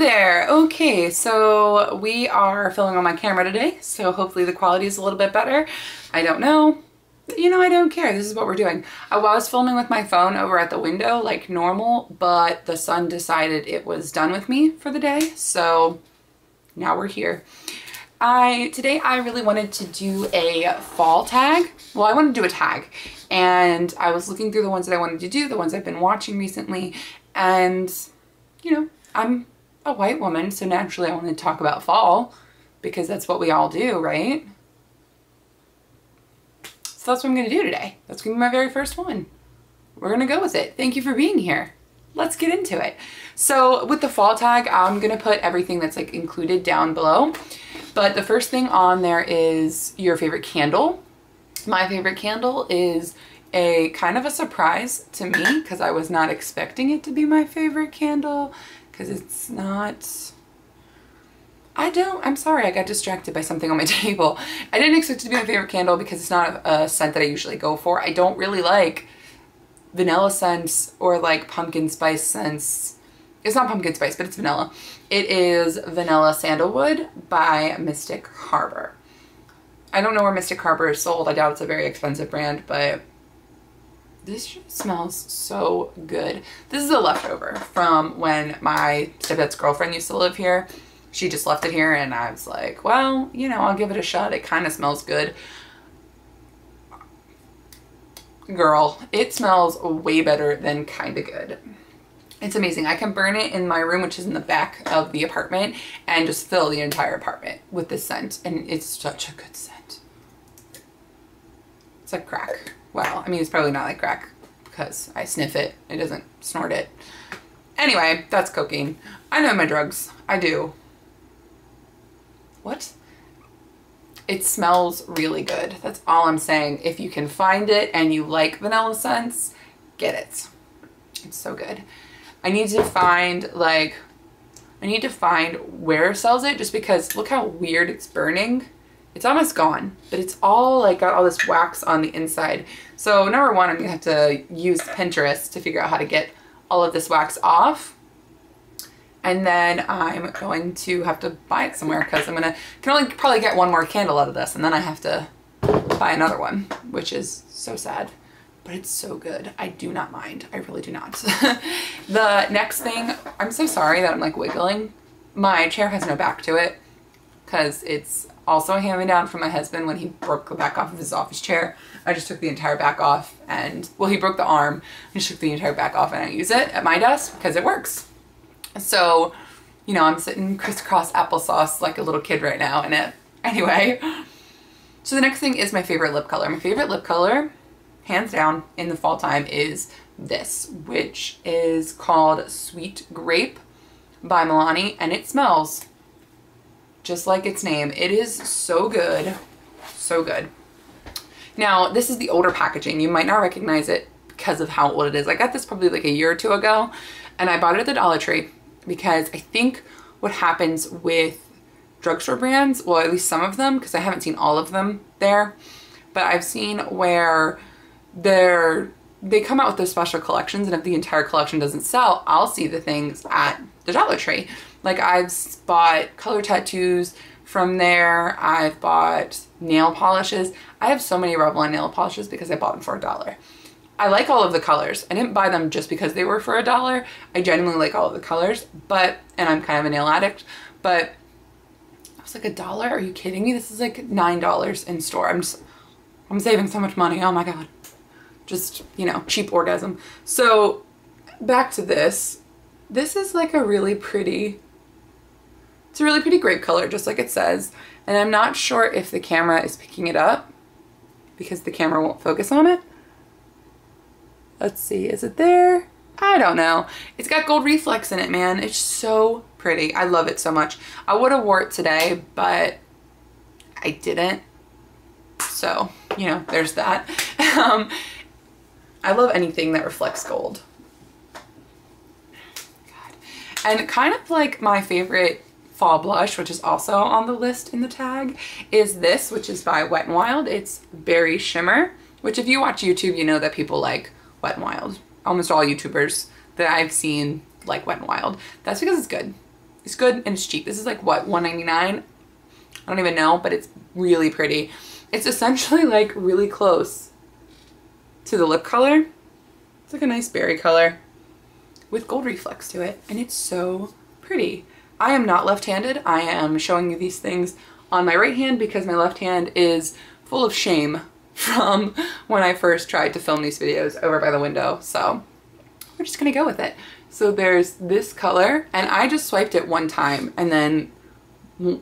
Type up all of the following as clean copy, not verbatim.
Hello there! Okay, so we are filming on my camera today, so hopefully the quality is a little bit better. I don't know. You know, I don't care. This is what we're doing. I was filming with my phone over at the window like normal, but the sun decided it was done with me for the day, so now we're here. Today I really wanted to do a fall tag. Well, I wanted to do a tag, and I was looking through the ones that I wanted to do, the ones I've been watching recently, and you know, I'm a white woman, so naturally I want to talk about fall because that's what we all do, right? So that's what I'm going to do today. That's going to be my very first one. We're going to go with it. Thank you for being here. Let's get into it. So with the fall tag, I'm going to put everything that's like included down below. But the first thing on there is your favorite candle. My favorite candle is a kind of a surprise to me because I was not expecting it to be my favorite candle because it's not... I'm sorry, I got distracted by something on my table. I didn't expect it to be my favorite candle because it's not a scent that I usually go for. I don't really like vanilla scents or like pumpkin spice scents. It's not pumpkin spice, but it's vanilla. It is Vanilla Sandalwood by Mystic Harbor. I don't know where Mystic Harbor is sold. I doubt it's a very expensive brand, but this smells so good. This is a leftover from when my stepdad's girlfriend used to live here. She just left it here and I was like, well, you know, I'll give it a shot. It kind of smells good. Girl, it smells way better than kind of good. It's amazing. I can burn it in my room, which is in the back of the apartment, and just fill the entire apartment with this scent. And it's such a good scent. It's like crack. Well, I mean, it's probably not like crack because I sniff it. It doesn't snort it. Anyway, that's cocaine. I know my drugs. I do. What? It smells really good. That's all I'm saying. If you can find it and you like vanilla scents, get it. It's so good. I need to find where sells it, just because look how weird it's burning. It's almost gone, but it's all like got all this wax on the inside. So number one, I'm gonna have to use Pinterest to figure out how to get all of this wax off. And then I'm going to have to buy it somewhere because I can only probably get one more candle out of this, and then I have to buy another one, which is so sad, but it's so good. I do not mind. I really do not. The next thing, I'm so sorry that I'm like wiggling. My chair has no back to it because it's also a hand-me-down from my husband when he broke the back off of his office chair. I just took the entire back off, and well, he broke the arm. I just took the entire back off and I use it at my desk because it works. So, you know, I'm sitting crisscross applesauce like a little kid right now in it. Anyway, so the next thing is my favorite lip color. My favorite lip color, hands down, in the fall time is this, which is called Sweet Grape by Milani, and it smells just like its name. It is so good. So good. Now, this is the older packaging. You might not recognize it because of how old it is. I got this probably like a year or two ago, and I bought it at the Dollar Tree. Because I think what happens with drugstore brands, well, at least some of them, because I haven't seen all of them there, but I've seen where they come out with their special collections, and if the entire collection doesn't sell, I'll see the things at the Dollar Tree. Like I've bought color tattoos from there, I've bought nail polishes. I have so many Revlon nail polishes because I bought them for $1. I like all of the colors. I didn't buy them just because they were for $1. I genuinely like all of the colors, but, and I'm kind of a nail addict, but I was like, $1? Are you kidding me? This is like $9 in store. I'm saving so much money. Oh my God. Just, you know, cheap orgasm. So back to this. This is like a really pretty, it's a really pretty grape color, just like it says. And I'm not sure if the camera is picking it up because the camera won't focus on it. Let's see, is it there? I don't know. It's got gold reflex in it, man. It's so pretty. I love it so much. I would have wore it today, but I didn't. So, you know, there's that. I love anything that reflects gold. God. And kind of like my favorite fall blush, which is also on the list in the tag, is this, which is by Wet n Wild. It's Berry Shimmer, which if you watch YouTube, you know that people like Wet n Wild. Almost all YouTubers that I've seen like Wet n Wild. That's because it's good. It's good and it's cheap. This is like, what, $1.99? I don't even know, but it's really pretty. It's essentially like really close to the lip color. It's like a nice berry color with gold reflex to it, and it's so pretty. I am not left-handed. I am showing you these things on my right hand because my left hand is full of shame from when I first tried to film these videos over by the window, so we're just gonna go with it. So there's this color, and I just swiped it one time, and then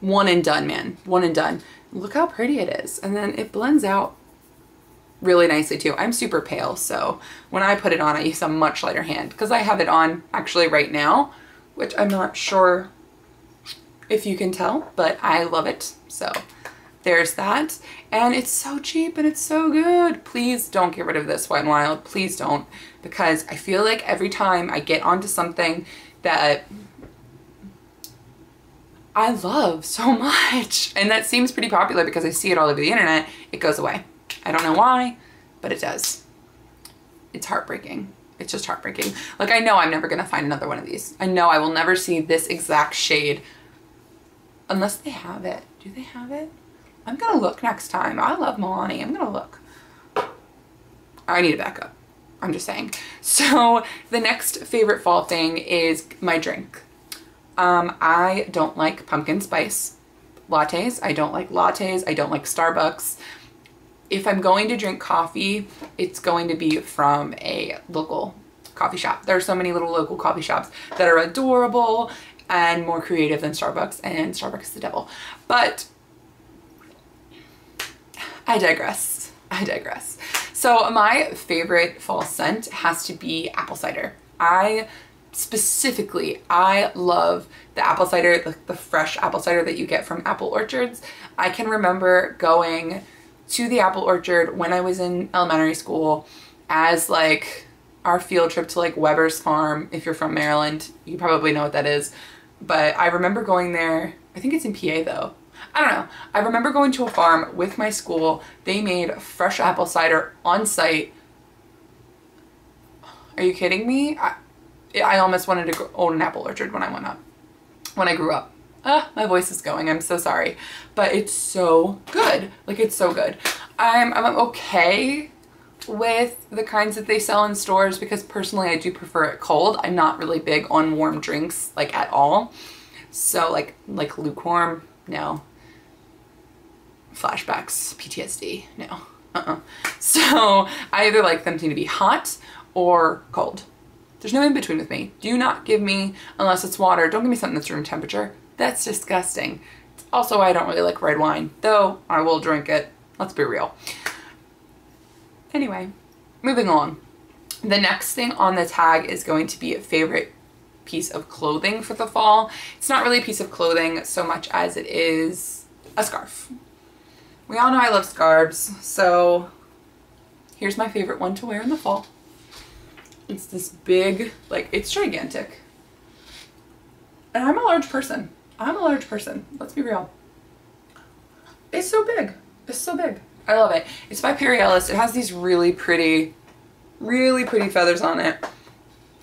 one and done, man, one and done. Look how pretty it is, and then it blends out really nicely too. I'm super pale, so when I put it on, I use a much lighter hand because I have it on actually right now, which I'm not sure if you can tell, but I love it. So there's that, and it's so cheap and it's so good. Please don't get rid of this, Wet n Wild. Please don't, because I feel like every time I get onto something that I love so much and that seems pretty popular because I see it all over the internet, it goes away. I don't know why, but it does. It's heartbreaking. It's just heartbreaking. Like, I know I'm never gonna find another one of these. I know I will never see this exact shade unless they have it. Do they have it? I'm gonna look next time. I love Milani. I'm gonna look. I need a backup. I'm just saying. So the next favorite fall thing is my drink. I don't like pumpkin spice lattes. I don't like lattes. I don't like Starbucks. If I'm going to drink coffee, it's going to be from a local coffee shop. There are so many little local coffee shops that are adorable and more creative than Starbucks, and Starbucks is the devil. But I digress. I digress. So my favorite fall scent has to be apple cider. I love the apple cider, the fresh apple cider that you get from apple orchards. I can remember going to the apple orchard when I was in elementary school as like our field trip to like Weber's farm. If you're from Maryland, you probably know what that is. But I remember going there. I think it's in PA though. I don't know. I remember going to a farm with my school. They made fresh apple cider on site. Are you kidding me? I almost wanted to own an apple orchard when I went up, when I grew up. My voice is going. I'm so sorry. But it's so good. Like, it's so good. I'm okay with the kinds that they sell in stores because personally I do prefer it cold. I'm not really big on warm drinks, like, at all. So like lukewarm, no. Flashbacks, PTSD, no. So I either like them to be hot or cold. There's no in between with me. Do not give me, unless it's water, don't give me something that's room temperature. That's disgusting. It's also why I don't really like red wine, though I will drink it. Let's be real. Anyway, moving on. The next thing on the tag is going to be a favorite piece of clothing for the fall. It's not really a piece of clothing so much as it is a scarf. We all know I love scarves, so here's my favorite one to wear in the fall. It's this big, like, it's gigantic. And I'm a large person. I'm a large person. Let's be real. It's so big. It's so big. I love it. It's by Perry Ellis. It has these really pretty feathers on it.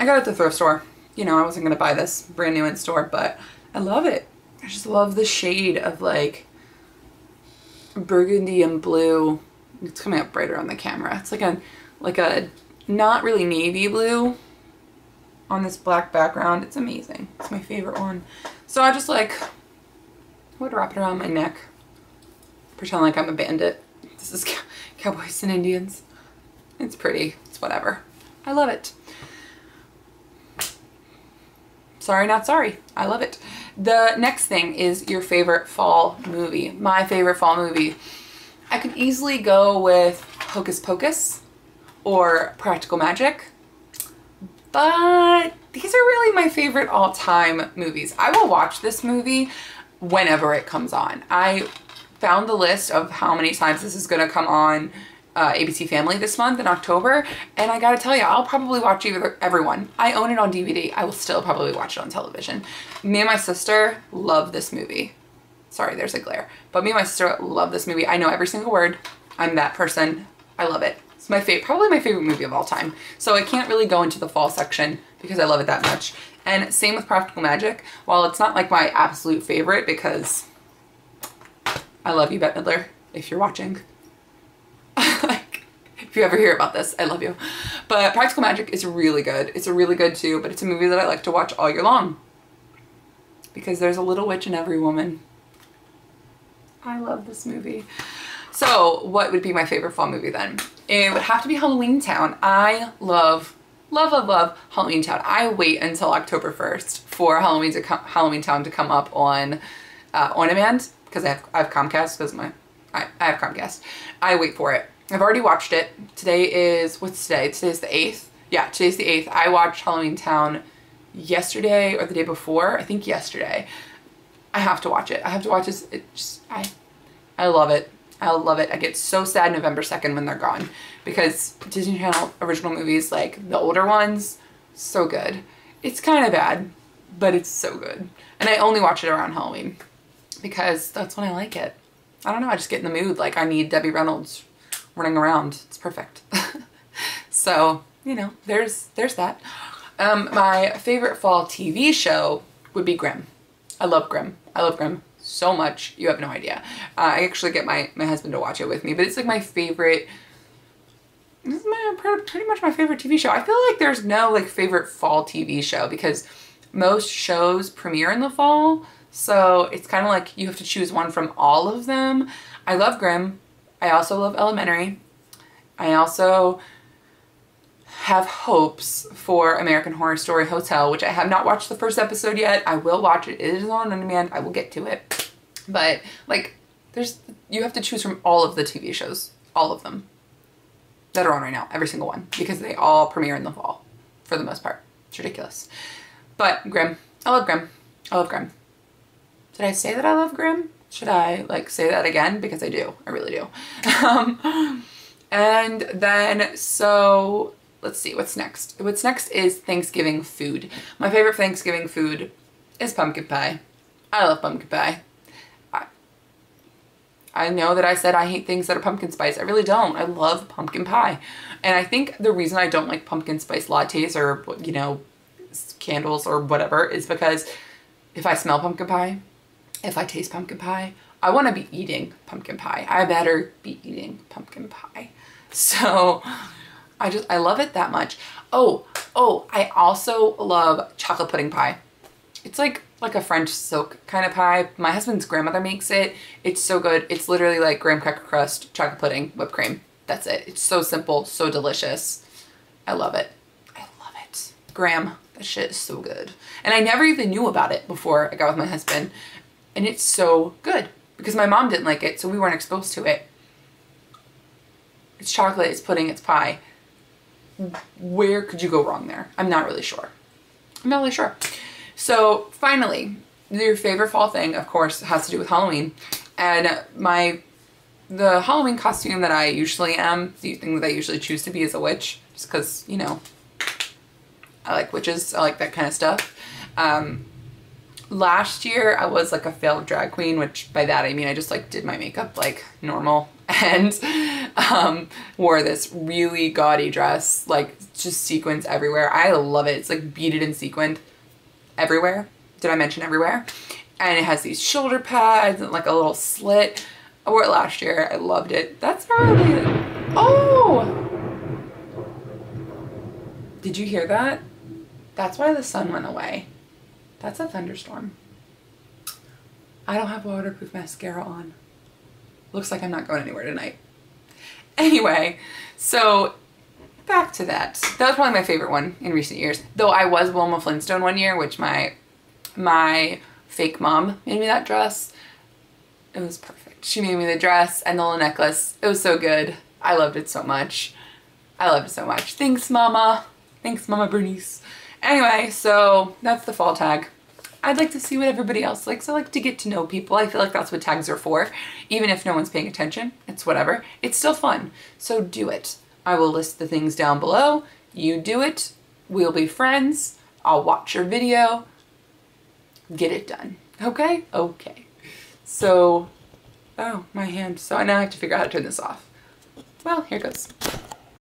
I got it at the thrift store. You know, I wasn't going to buy this brand new in store, but I love it. I just love the shade of like burgundy and blue. It's coming up brighter on the camera. It's like a not really navy blue on this black background. It's amazing. It's my favorite one. So I just like would wrap it around my neck, pretend like I'm a bandit. This is Cowboys and Indians. It's pretty. It's whatever. I love it. Sorry, not sorry. I love it. The next thing is your favorite fall movie. My favorite fall movie. I could easily go with Hocus Pocus or Practical Magic. But these are really my favorite all-time movies. I will watch this movie whenever it comes on. I found the list of how many times this is gonna come on ABC Family this month in October, and I gotta tell you, I'll probably watch every one. I own it on DVD. I will still probably watch it on television. Me and my sister love this movie. Sorry, there's a glare. But me and my sister love this movie. I know every single word. I'm that person. I love it. It's my favorite, probably my favorite movie of all time. So I can't really go into the fall section because I love it that much. And same with Practical Magic. While it's not like my absolute favorite, because I love you, Bette Midler, if you're watching. If you ever hear about this, I love you. But Practical Magic is really good. It's a really good too, but it's a movie that I like to watch all year long. Because there's a little witch in every woman. I love this movie. So what would be my favorite fall movie then? It would have to be Halloween Town. I love Halloween Town. I wait until October 1st for Halloween Town to come up on demand, because I have Comcast, because I have Comcast. I wait for it. I've already watched it. Today is, what's today? Today's the 8th. Yeah, today's the 8th. I watched Halloween Town yesterday or the day before. I think yesterday. I have to watch it. I have to watch this. It just, I love it. I love it. I get so sad November 2nd when they're gone, because Disney Channel original movies, like the older ones, so good. It's kind of bad, but it's so good. And I only watch it around Halloween because that's when I like it. I don't know. I just get in the mood. Like I need Debbie Reynolds running around. It's perfect. So, you know, there's that. My favorite fall TV show would be Grimm. I love Grimm. I love Grimm so much. You have no idea. I actually get my husband to watch it with me, but it's like my favorite. This is pretty much my favorite TV show. I feel like there's no like favorite fall TV show, because most shows premiere in the fall. So it's kind of like you have to choose one from all of them. I love Grimm. I also love Elementary. I also have hopes for American Horror Story Hotel, which I have not watched the first episode yet. I will watch it. It is on demand. I will get to it. But like, you have to choose from all of the TV shows, all of them that are on right now, every single one, because they all premiere in the fall for the most part. It's ridiculous. But Grimm, I love Grimm. I love Grimm. Did I say that I love Grimm? Should I like say that again? Because I do. I really do. And then, so let's see what's next. What's next is Thanksgiving food. My favorite Thanksgiving food is pumpkin pie. I love pumpkin pie. I know that I said I hate things that are pumpkin spice. I really don't. I love pumpkin pie. And I think the reason I don't like pumpkin spice lattes or, you know, candles or whatever is because if I smell pumpkin pie, if I taste pumpkin pie, I want to be eating pumpkin pie. I better be eating pumpkin pie. So I love it that much. Oh, I also love chocolate pudding pie. It's like a French silk kind of pie. My husband's grandmother makes it. It's so good. It's literally like graham cracker crust, chocolate pudding, whipped cream. That's it. It's so simple, so delicious. I love it. I love it. Graham, that shit is so good. And I never even knew about it before I got with my husband. And it's so good because my mom didn't like it, so we weren't exposed to it. It's chocolate, it's pudding, it's pie. Where could you go wrong there? I'm not really sure. I'm not really sure. So finally, your favorite fall thing, of course, has to do with Halloween. And the Halloween costume that I usually am, the thing that I usually choose to be is a witch, just because, you know, I like witches. I like that kind of stuff. Last year I was like a failed drag queen, which by that I mean I just like did my makeup like normal and wore this really gaudy dress, like just sequins everywhere. I love it. It's like beaded and sequined everywhere. Did I mention everywhere? And it has these shoulder pads and like a little slit. I wore it last year. I loved it. That's probably oh! Did you hear that? That's why the sun went away. That's a thunderstorm. I don't have waterproof mascara on. Looks like I'm not going anywhere tonight. Anyway, so back to that. That was probably my favorite one in recent years. Though I was Wilma Flintstone one year, which my fake mom made me that dress. It was perfect. She made me the dress and the little necklace. It was so good. I loved it so much. I loved it so much. Thanks, Mama. Thanks, Mama Bernice. Anyway, so that's the fall tag. I'd like to see what everybody else likes. I like to get to know people. I feel like that's what tags are for. Even if no one's paying attention, it's whatever. It's still fun. So do it. I will list the things down below. You do it. We'll be friends. I'll watch your video. Get it done. Okay? Okay. So, oh, my hand. So now I have to figure out how to turn this off. Well, here it goes.